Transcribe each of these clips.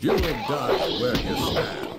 You will die where you stand.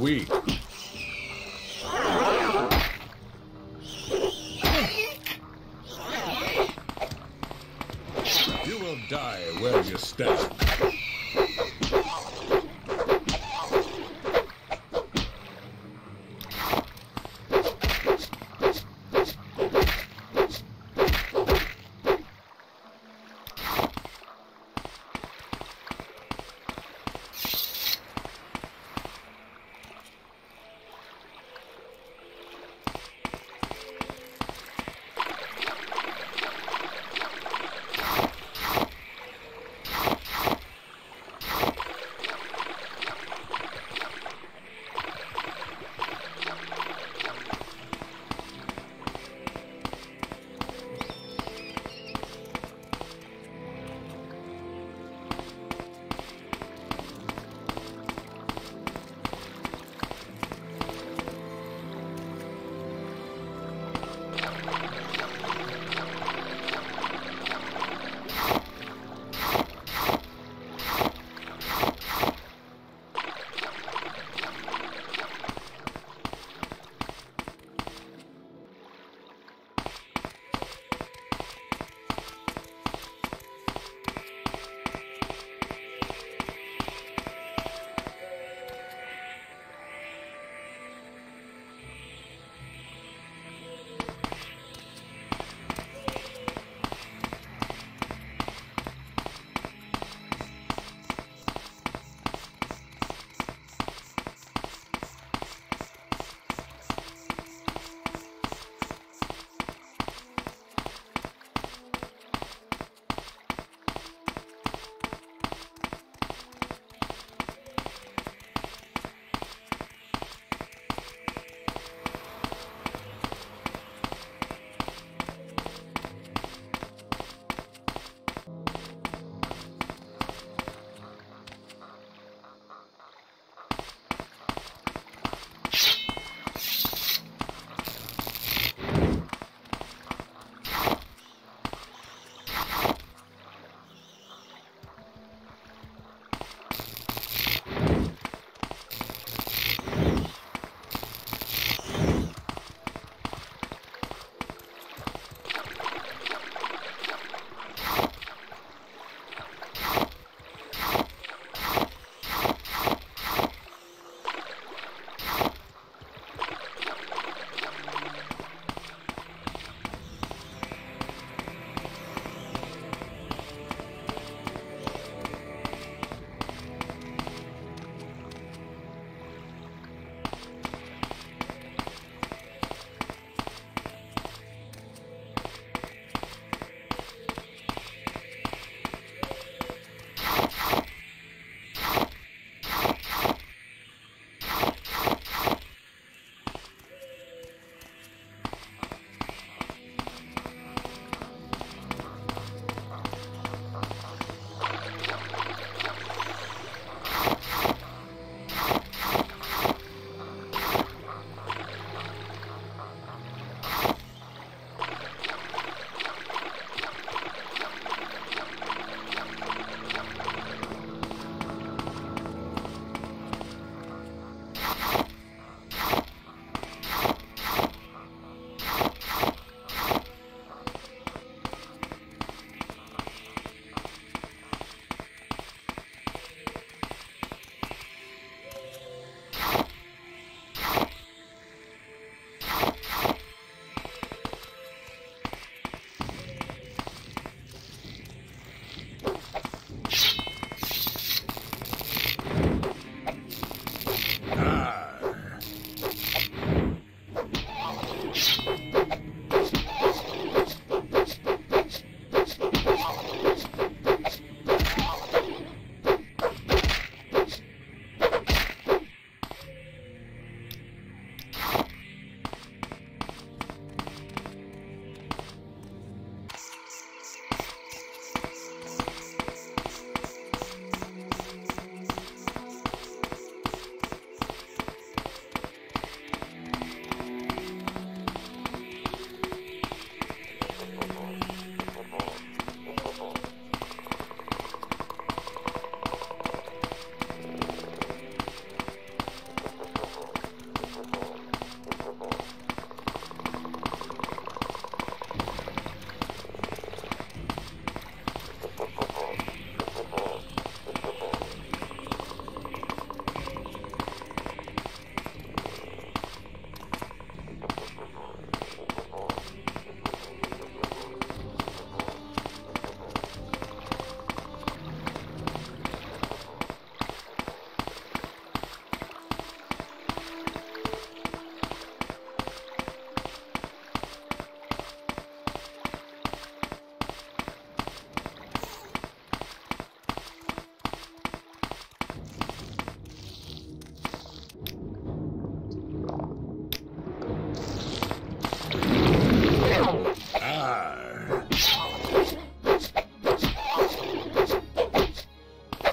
Weak. You will die where you stand.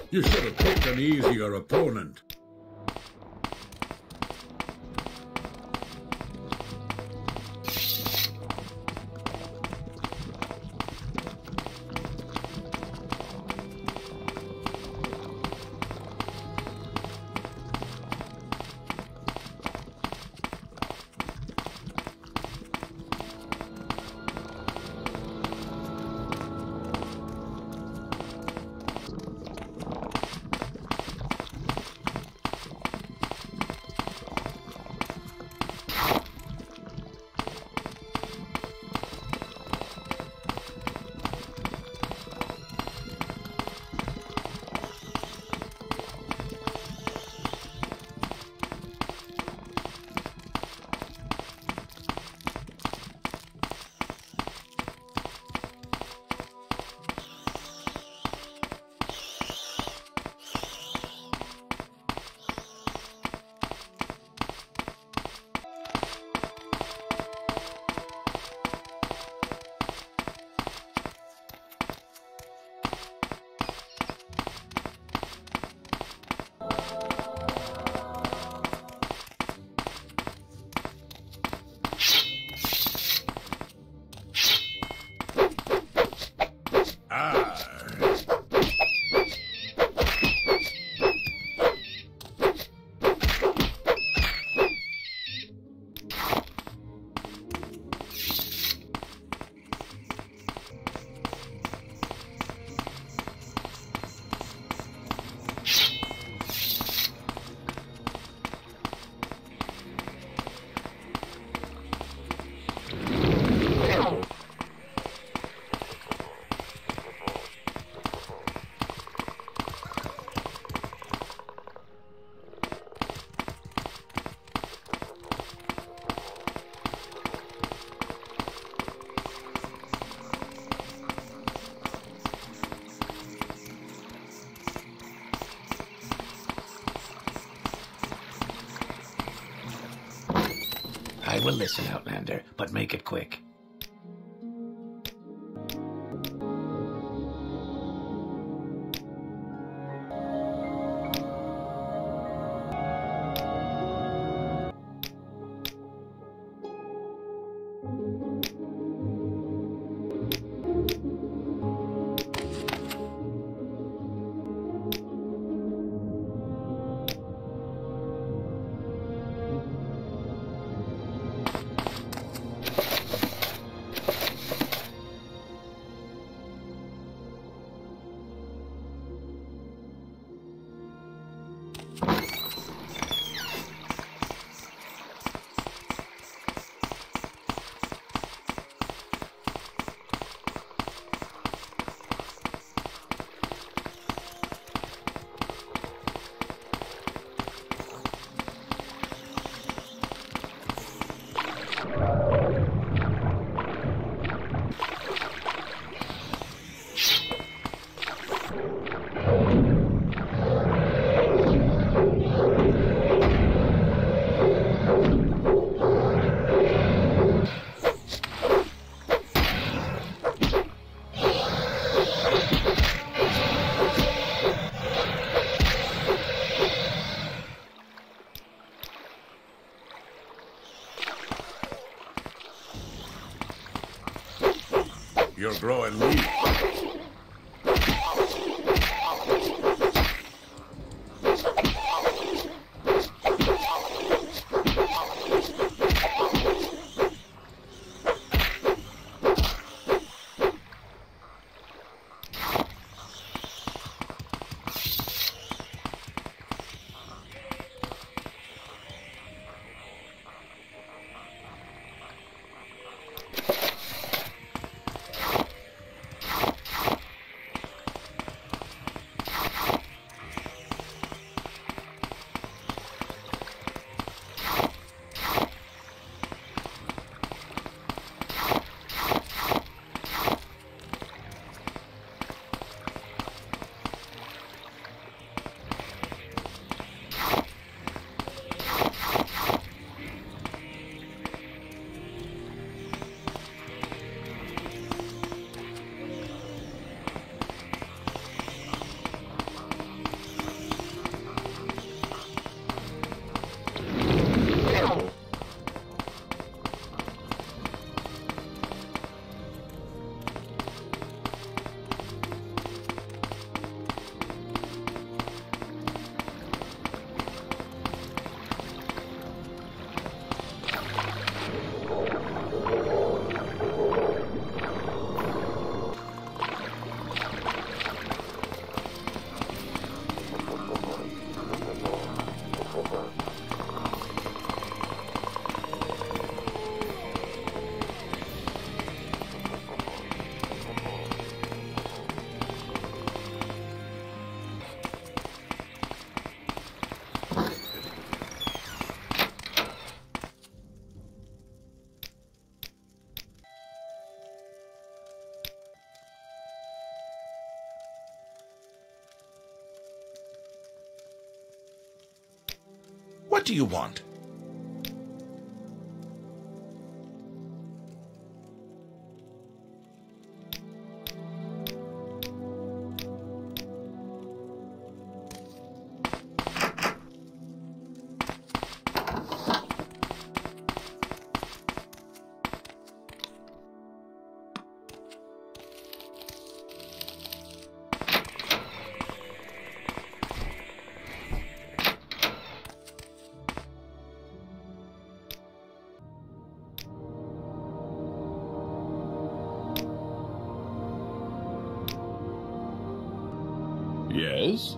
You should have picked an easier opponent. I will listen, Outlander, but make it quick. You're growing weak. What do you want? Yes?